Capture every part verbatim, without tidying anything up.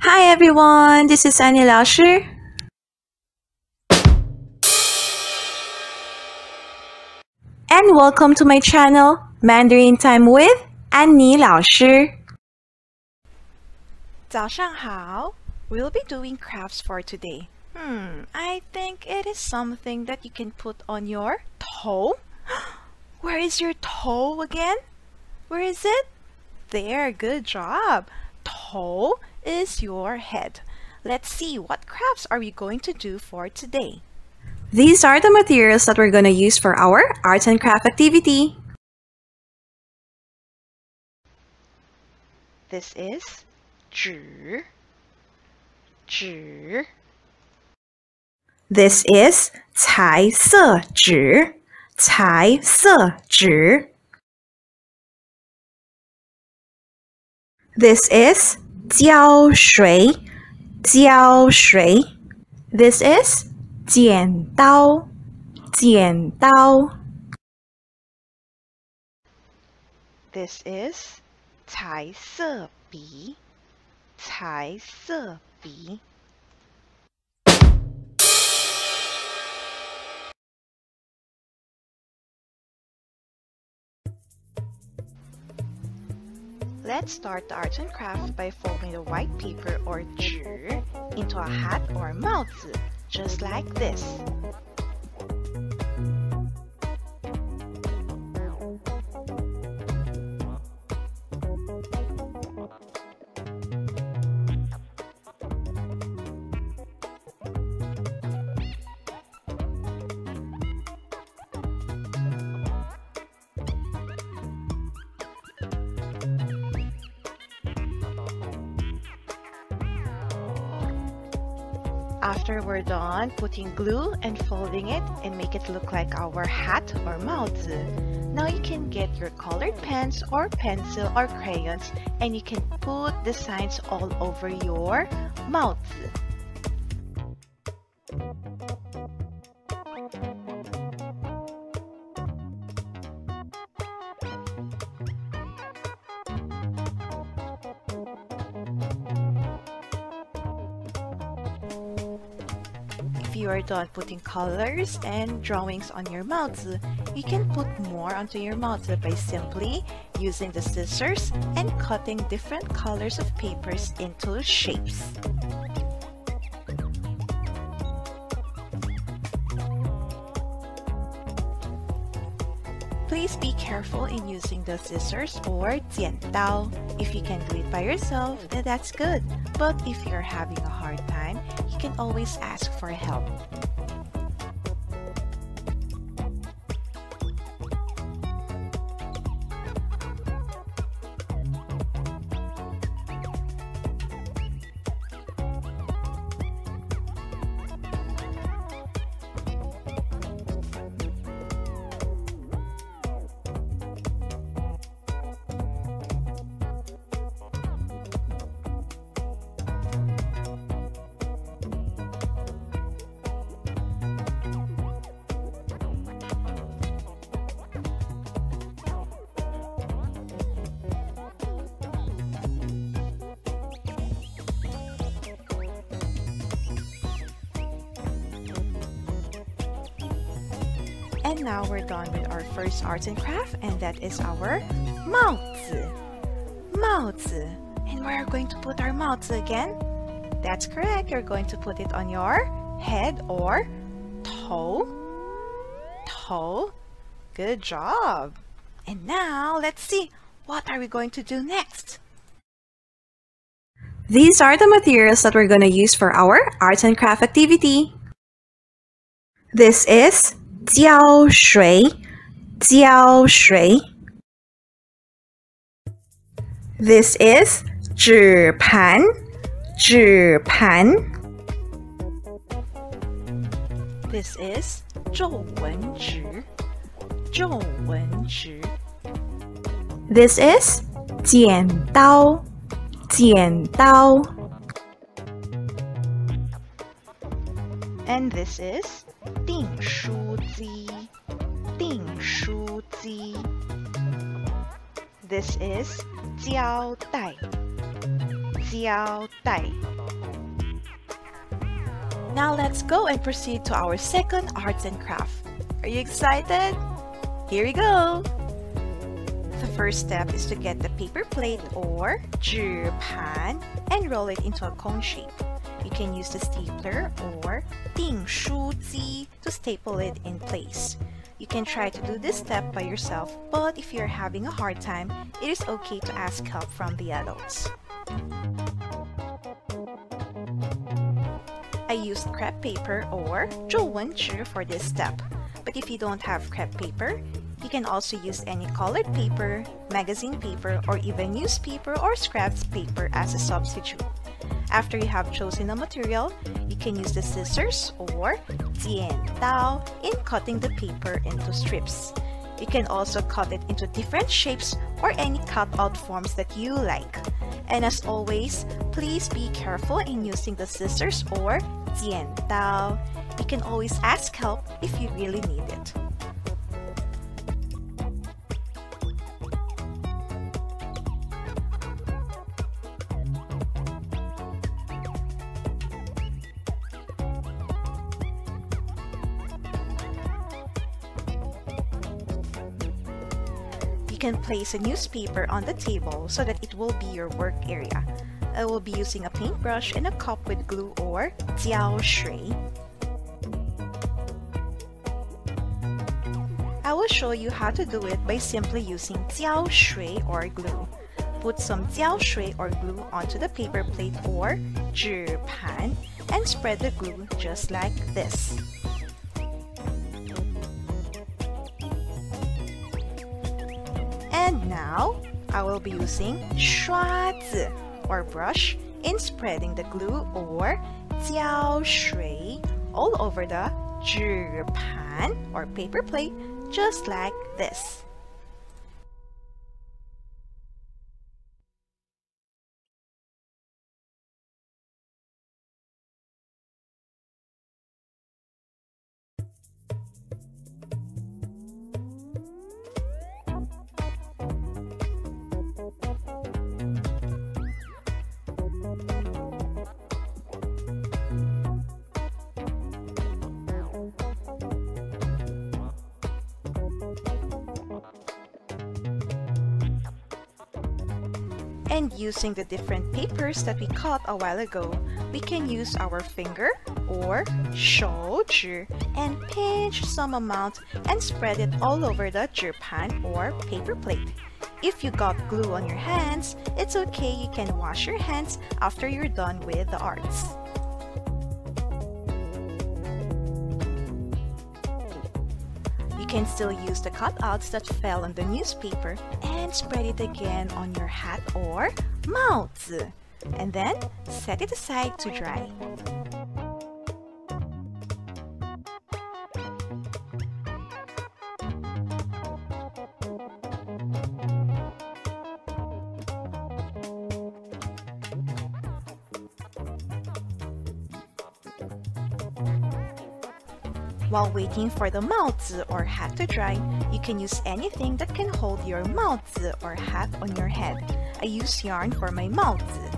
Hi everyone, this is Annie Laoshi. And welcome to my channel, Mandarin Time with Annie Laoshi. 早上好. We'll be doing crafts for today. Hmm, I think it is something that you can put on your toe. Where is your toe again? Where is it? There, good job. Toe is your head. Let's see, what crafts are we going to do for today? These are the materials that we're going to use for our arts and craft activity. This is 纸, 纸. This is 彩色纸, 彩色纸. This is 胶水, 胶水. This is 剪刀, 剪刀. This is 彩色笔, 彩色笔. Let's start the arts and crafts by folding the white paper or 纸 into a hat or 帽子, just like this. After we're done, putting glue and folding it and make it look like our hat or 帽子. Now you can get your colored pens or pencil or crayons and you can put designs all over your 帽子. You are done putting colors and drawings on your 帽子, you can put more onto your 帽子by simply using the scissors and cutting different colors of papers into shapes. Please be careful in using the scissors or 剪刀. If you can do it by yourself, then that's good. But if you're having a hard time, you can always ask for help. And now we're done with our first arts and craft, and that is our 帽子, 帽子. And where are we going to put our 帽子 again? That's correct, you're going to put it on your head or toe, toe. Good job. And now let's see, what are we going to do next? These are the materials that we're going to use for our arts and craft activity. This is 胶水, 胶水. This is 纸盘, 纸盘. This is 皱纹纸, 皱纹纸. This is 剪刀, 剪刀. And this is 订书机, 订书机. This is 胶带, jiao dai. Now let's go and proceed to our second arts and craft. Are you excited? Here we go! The first step is to get the paper plate or zhipan and roll it into a cone shape. You can use the stapler or dingshuji to staple it in place. You can try to do this step by yourself, but if you're having a hard time, it is okay to ask help from the adults. I used crepe paper or zhouwenzhi for this step, but if you don't have crepe paper, you can also use any colored paper, magazine paper, or even newspaper or scraps paper as a substitute. After you have chosen a material, you can use the scissors or jiandao in cutting the paper into strips. You can also cut it into different shapes or any cut-out forms that you like. And as always, please be careful in using the scissors or jiandao. You can always ask help if you really need it. You can place a newspaper on the table so that it will be your work area. I will be using a paintbrush and a cup with glue or jiao shui. I will show you how to do it by simply using jiao shui or glue. Put some jiao shui or glue onto the paper plate or zhipan and spread the glue just like this. And now, I will be using shuazi or brush in spreading the glue or jiao shui all over the zhipan or paper plate just like this. And using the different papers that we cut a while ago, we can use our finger or shouzhi and pinch some amount and spread it all over the zhipan or paper plate. If you got glue on your hands, it's okay, you can wash your hands after you're done with the arts. You can still use the cutouts that fell on the newspaper and spread it again on your hat or maozi, and then set it aside to dry. While waiting for the maozi or hat to dry, you can use anything that can hold your maozi or hat on your head. I use yarn for my maozi.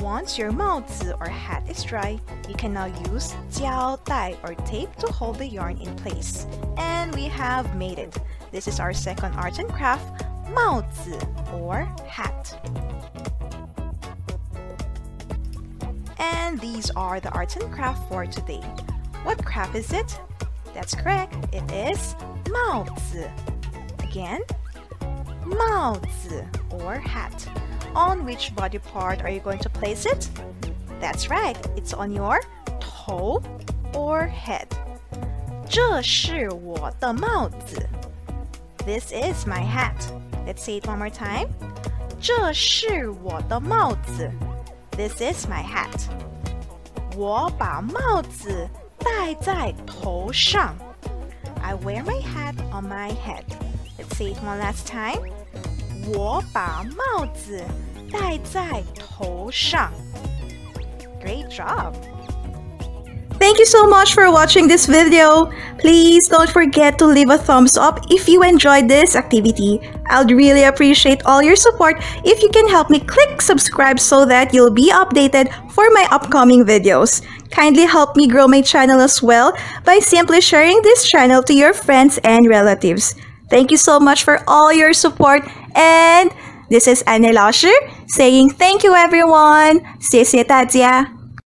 Once your maozi or hat is dry, you can now use jiao dai or tape to hold the yarn in place. And we have made it! This is our second art and craft, maozi or hat. And these are the arts and craft for today. What craft is it? That's correct, it is maozi. Again, maozi or hat. On which body part are you going to place it? That's right, it's on your tou or head. 这是我的帽子. This is my hat. Let's say it one more time. 这是我的帽子. This is my hat. 我把帽子戴在头上. I wear my hat on my head. Let's say it one last time. 我把帽子戴在头上. Great job! Thank you so much for watching this video. Please don't forget to leave a thumbs up if you enjoyed this activity. I'd really appreciate all your support if you can help me click subscribe so that you'll be updated for my upcoming videos. Kindly help me grow my channel as well by simply sharing this channel to your friends and relatives. Thank you so much for all your support, and this is Annie Laoshi saying thank you everyone. 谢谢大家.